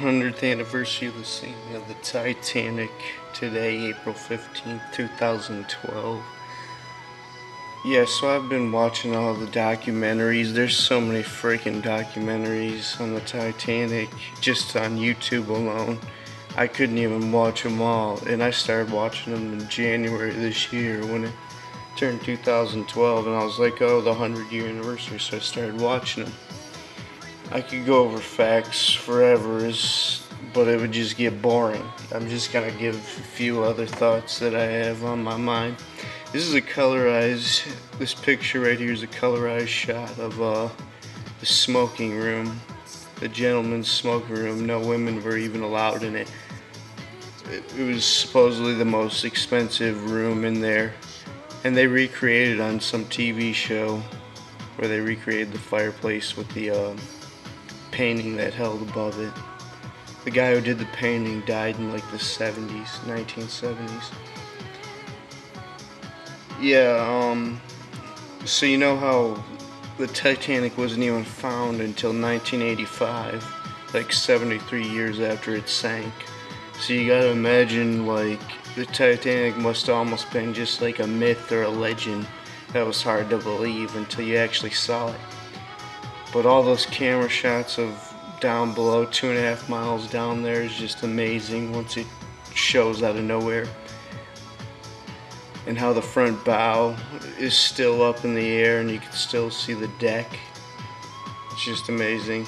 100th anniversary of the sinking of the Titanic, today, April 15, 2012. Yeah, so I've been watching all the documentaries. There's so many freaking documentaries on the Titanic, just on YouTube alone. I couldn't even watch them all, and I started watching them in January this year when it turned 2012, and I was like, oh, the 100-year anniversary, so I started watching them. I could go over facts forever, but it would just get boring. I'm just going to give a few other thoughts that I have on my mind. This picture right here is a colorized shot of the smoking room, the gentleman's smoking room. No women were even allowed in it. It was supposedly the most expensive room in there, and they recreated on some TV show where they recreated the fireplace with the painting that held above it. The guy who did the painting died in like the 1970s. Yeah, so you know how the Titanic wasn't even found until 1985, like 73 years after it sank. So you gotta imagine, like, the Titanic must have almost been just like a myth or a legend that was hard to believe until you actually saw it. But all those camera shots of down below, 2.5 miles down there, is just amazing once it shows out of nowhere. And how the front bow is still up in the air and you can still see the deck. It's just amazing.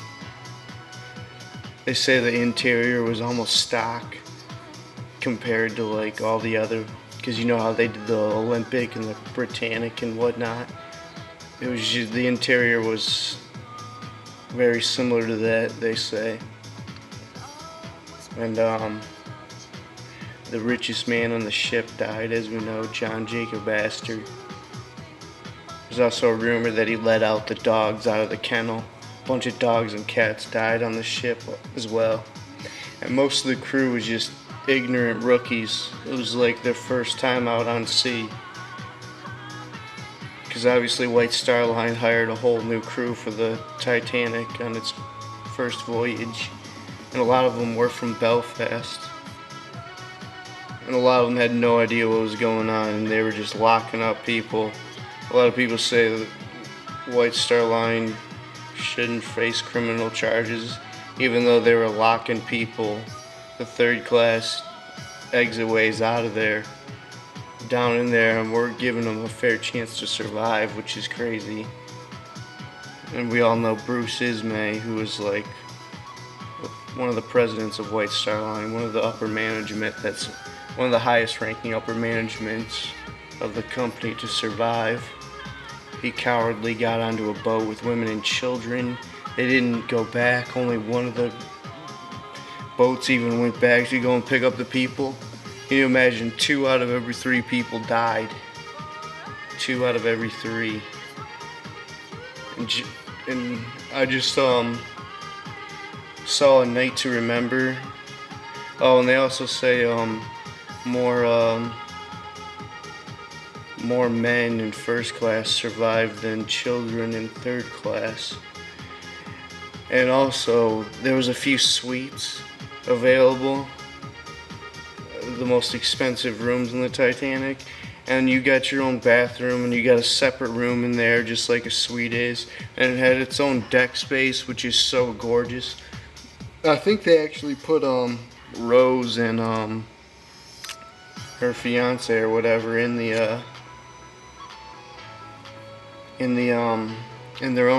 They say the interior was almost stock compared to like all the other, because you know how they did the Olympic and the Britannic and whatnot. It was just, the interior was very similar to that, they say. And the richest man on the ship died, as we know, John Jacob Astor. There's also a rumor that he let out the dogs out of the kennel. A bunch of dogs and cats died on the ship as well. And most of the crew was just ignorant rookies. It was like their first time out on sea. Because obviously White Star Line hired a whole new crew for the Titanic on its first voyage, and a lot of them were from Belfast, and a lot of them had no idea what was going on, and they were just locking up people. A lot of people say that White Star Line shouldn't face criminal charges, even though they were locking people the third class exit ways out of there, down in there, and we're giving them a fair chance to survive, which is crazy. And we all know Bruce Ismay, who was like one of the presidents of White Star Line, one of the upper management, that's one of the highest ranking upper managements of the company to survive. He cowardly got onto a boat with women and children. They didn't go back. Only one of the boats even went back to go and pick up the people. Can you imagine, 2 out of every 3 people died? 2 out of every 3. And I just saw A Night to Remember. Oh, and they also say more men in first class survived than children in third class. And also, there was a few suites available, the most expensive rooms in the Titanic, and you got your own bathroom and you got a separate room in there just like a suite is, and it had its own deck space, which is so gorgeous. I think they actually put Rose and her fiance or whatever in their own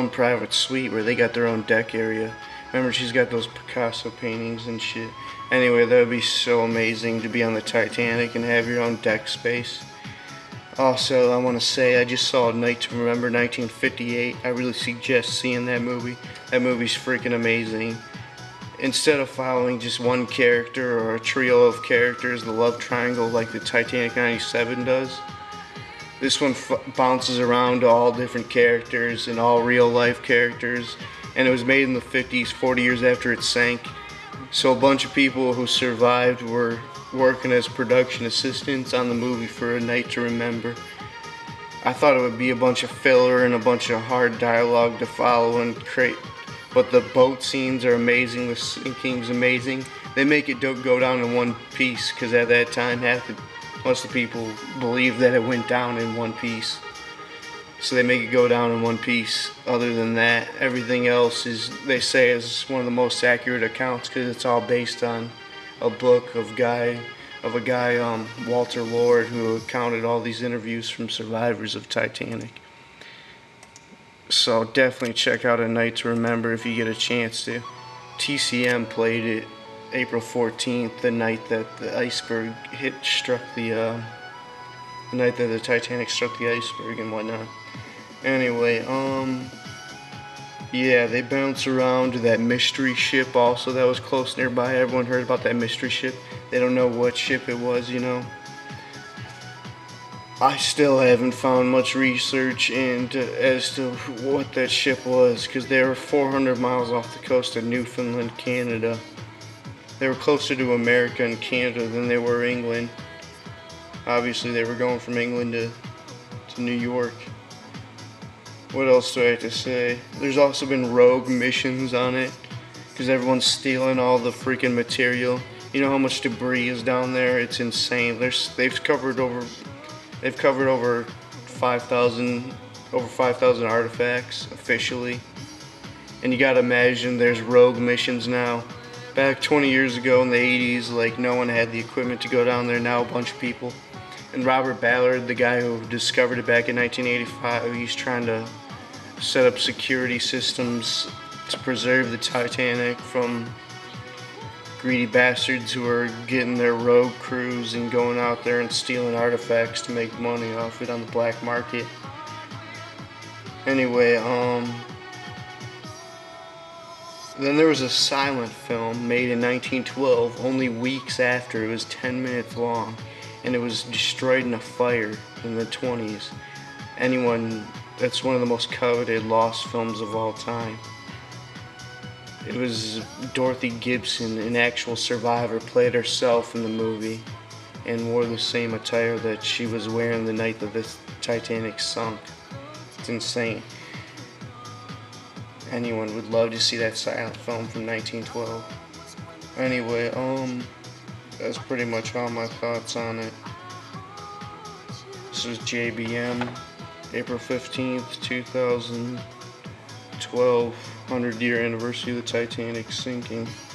private suite where they got their own deck area. Remember, she's got those Picasso paintings and shit. Anyway, that would be so amazing to be on the Titanic and have your own deck space. Also, I want to say, I just saw A Night to Remember, 1958. I really suggest seeing that movie. That movie's freaking amazing. Instead of following just one character or a trio of characters, the love triangle like the Titanic 97 does, this one bounces around to all different characters and all real life characters. And it was made in the 50s, 40 years after it sank. So a bunch of people who survived were working as production assistants on the movie for A Night to Remember. I thought it would be a bunch of filler and a bunch of hard dialogue to follow and create But the boat scenes are amazing, the sinking's amazing. They make it go down in one piece, because at that time most of the people believed that it went down in one piece. So they make it go down in one piece. Other than that, everything else is, they say, is one of the most accurate accounts, because it's all based on a book of a guy, Walter Lord, who accounted all these interviews from survivors of Titanic. So definitely check out A Night to Remember if you get a chance to. TCM played it April 14th, the night that the iceberg struck the iceberg and whatnot. Anyway, yeah, they bounce around to that mystery ship also that was close nearby. Everyone heard about that mystery ship. They don't know what ship it was, you know. I still haven't found much research as to what that ship was, because they were 400 miles off the coast of Newfoundland, Canada. They were closer to America and Canada than they were England. Obviously, they were going from England to New York. What else do I have to say? There's also been rogue missions on it, because everyone's stealing all the freaking material. You know how much debris is down there? It's insane. They've covered over 5,000 artifacts officially. And you gotta imagine there's rogue missions now. Back 20 years ago in the 80s, like, no one had the equipment to go down there. Now a bunch of people. And Robert Ballard, the guy who discovered it back in 1985, he's trying to set up security systems to preserve the Titanic from greedy bastards who are getting their rogue crews and going out there and stealing artifacts to make money off it on the black market. Anyway, then there was a silent film made in 1912, only weeks after. It was 10 minutes long, and it was destroyed in a fire in the 20s. That's one of the most coveted lost films of all time. It was Dorothy Gibson, an actual survivor, played herself in the movie and wore the same attire that she was wearing the night that the Titanic sunk. It's insane. Anyone would love to see that silent film from 1912. Anyway, that's pretty much all my thoughts on it. This is JBM, April 15th, 2012. 100-year anniversary of the Titanic sinking.